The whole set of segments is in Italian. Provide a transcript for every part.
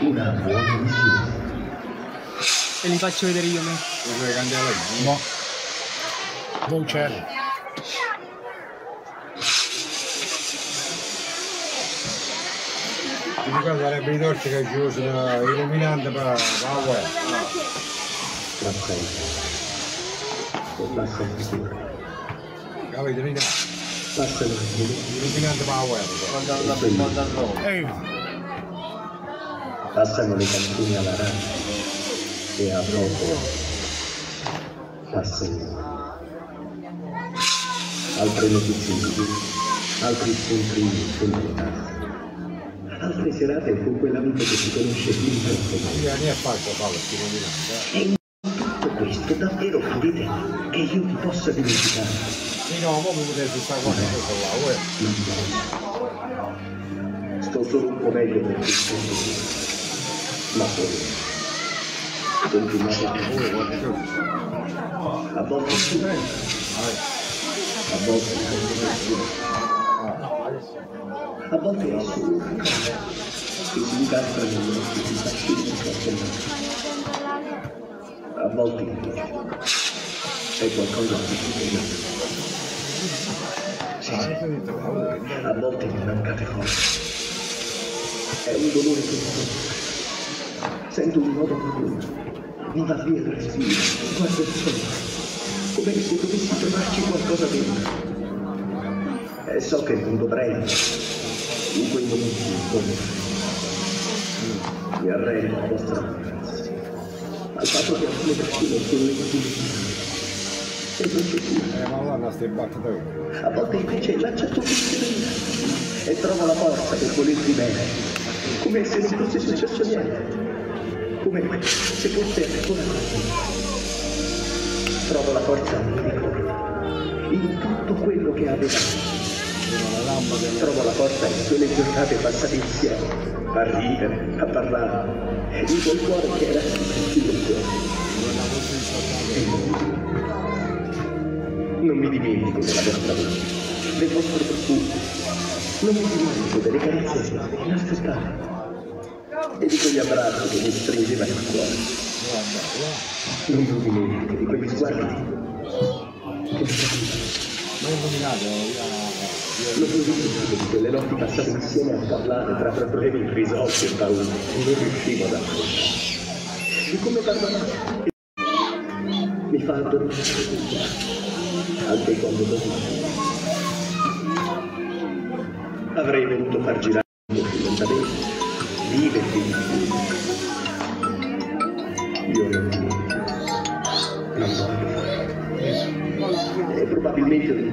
Una buona misura. E li faccio vedere io me. Dove cambiare la vita? No. Non c'è. In caso sarebbe i torci che ci usano illuminante per la guerra. Capite, mica? Illuminante per la guerra. Ehi! Passano le cantine all'arancio e a poco passano altre notizie, altri scontri con le tasse, altre serate con quell'amico che si conosce più di tanto. E in tutto questo davvero credete che io vi possa dimenticare? Sì, no, ma potete stare con me. Sto solo un po' meglio per questo. Ma poi continuare a volte si prende, a volte a volte è solo che si incastra nel nostro disaccendente, a volte c'è qualcosa di più, a volte mi mancate forza, è un dolore tutto. Sento un modo profondo, mi va via il respiro, guardo il sole, come se dovessi trovarci qualcosa dentro. E so che non dovrei, in quei momenti mi arrendo alla vostra mancanza, al fatto che alcune persone sono le e non c'è più. A volte invece lanciato tutto e trovo la forza per volerti bene, come se non fosse successo niente. Come se fosse ancora così. Trovo la forza in tutto quello che avevamo. Trovo la forza in quelle giornate passate insieme, a ridere, a parlare, in quel cuore che era silenzioso. Non mi dimentico della vostra voce, del vostro profumo. Non mi dimentico delle carezze inaspettate. E di quegli abbracci che mi stringeva il cuore. Non mi dimentico di quegli sguardi che mi non mi dimentico di quelle notti passate insieme a parlare tra problemi irrisolti e paure. Non riuscivo ad affrontare. E come parlare mi fa addormentare anche quando dormivo. Avrei voluto far girare un po' più lentamente. Viverti di più. Io non voglio fare. E probabilmente ogni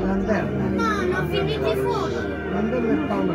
Lanterna? No, non finite fuori! Lanterna e paura!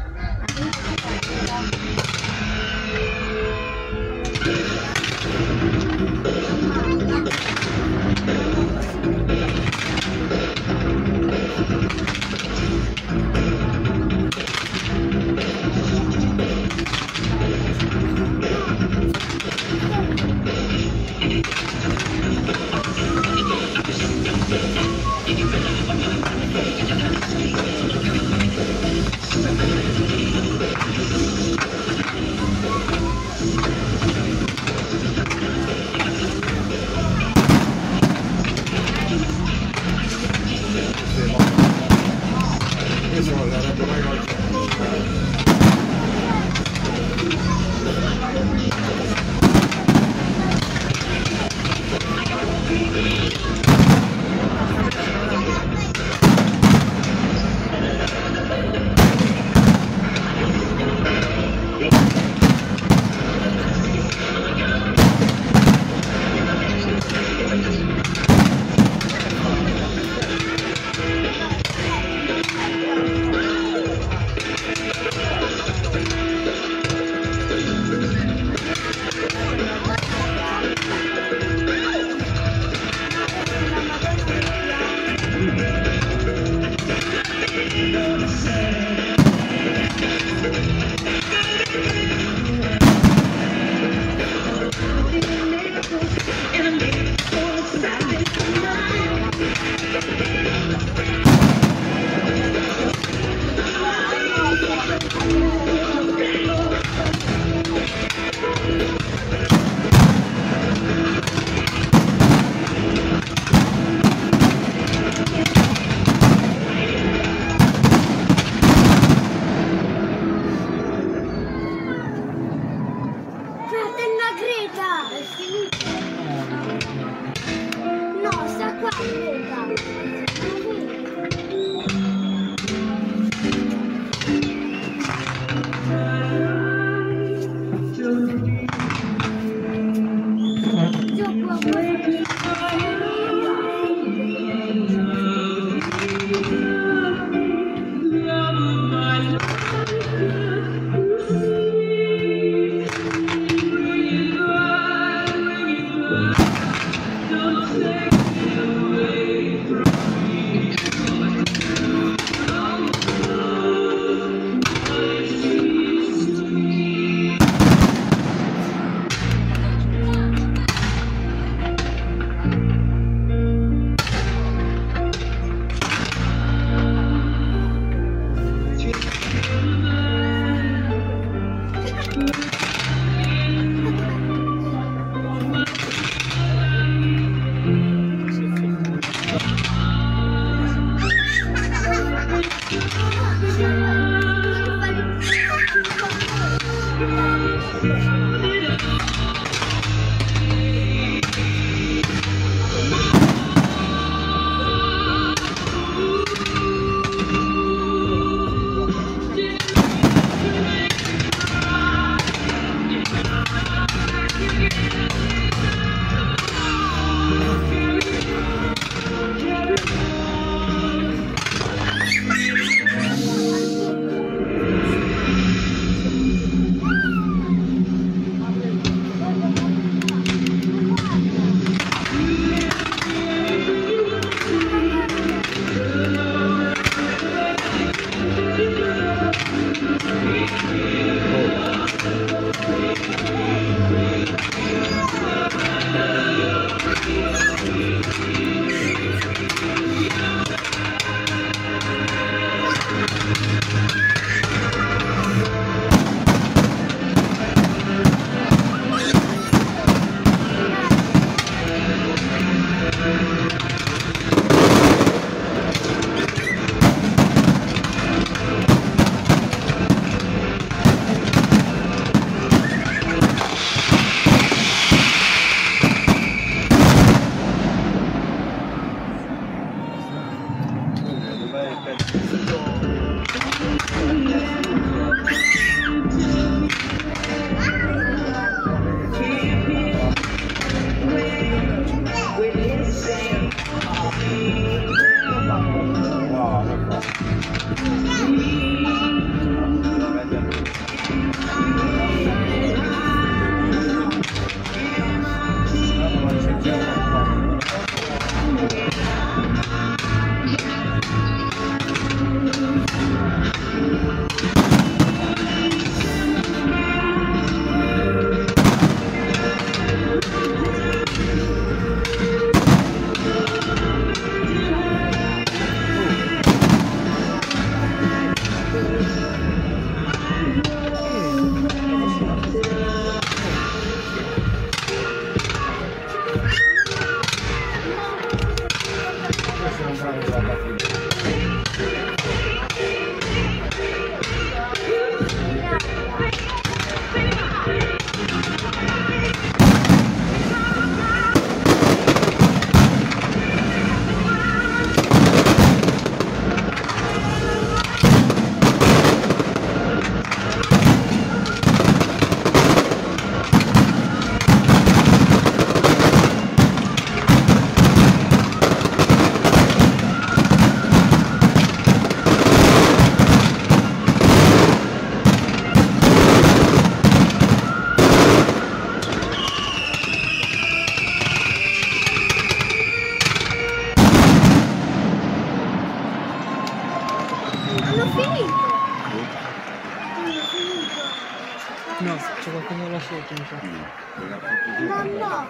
No, c'è qualcuno che l'ha scelto, mi sa. No.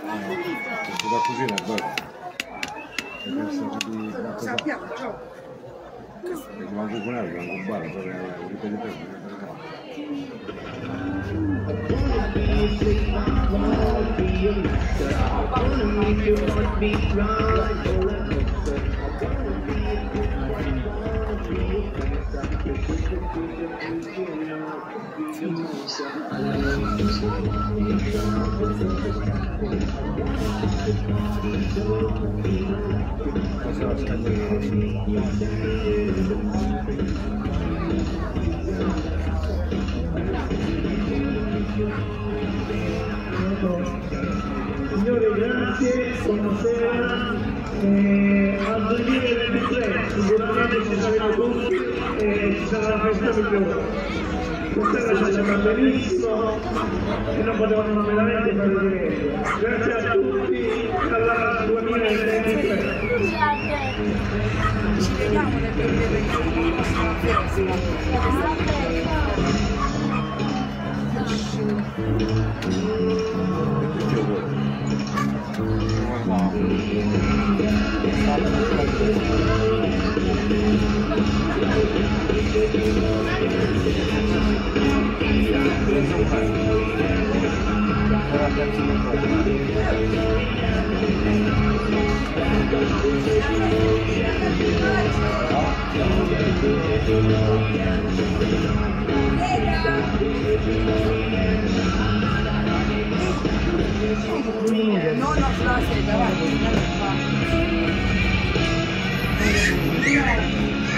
Non ho finito. Tutto da così, guarda. Sappiamo, ciao. Perché manco con lei, manco un bar, però Signore, grazie, buonasera. Al 2023 sicuramente ci saremo tutti e ci sarà una festa migliore. Questa la facciamo benissimo e non potevamo veramente fare di meglio. Grazie a tutti, alla 2023. Ci vediamo nel 2023.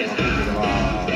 Aperto.